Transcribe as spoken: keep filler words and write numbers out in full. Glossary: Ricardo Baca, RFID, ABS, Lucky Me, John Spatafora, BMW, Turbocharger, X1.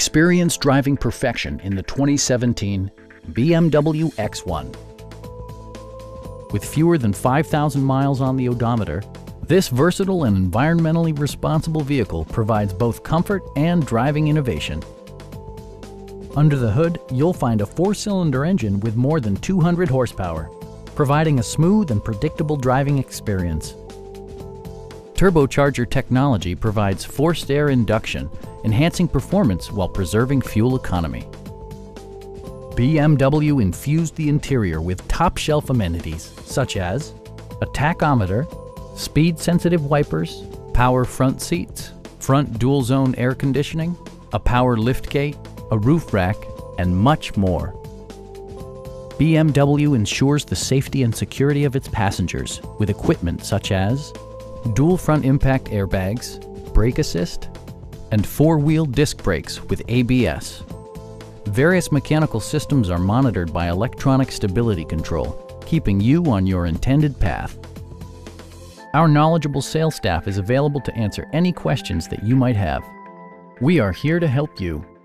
Experience driving perfection in the twenty seventeen B M W X one. With fewer than five thousand miles on the odometer, this versatile and environmentally responsible vehicle provides both comfort and driving innovation. Under the hood, you'll find a four-cylinder engine with more than two hundred horsepower, providing a smooth and predictable driving experience. Turbocharger technology provides forced air induction, enhancing performance while preserving fuel economy. B M W infused the interior with top-shelf amenities such as a tachometer, speed-sensitive wipers, power front seats, front dual-zone air conditioning, a power liftgate, a roof rack, and much more. B M W ensures the safety and security of its passengers with equipment such as dual front impact airbags, brake assist, and four-wheel disc brakes with A B S. Various mechanical systems are monitored by electronic stability control, keeping you on your intended path. Our knowledgeable sales staff is available to answer any questions that you might have. We are here to help you.